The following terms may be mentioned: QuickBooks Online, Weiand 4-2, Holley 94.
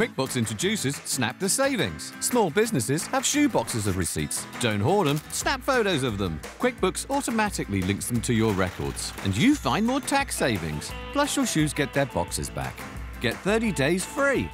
QuickBooks introduces Snap the Savings. Small businesses have shoeboxes of receipts. Don't hoard them, snap photos of them. QuickBooks automatically links them to your records, and you find more tax savings. Plus, your shoes get their boxes back. Get 30 days free.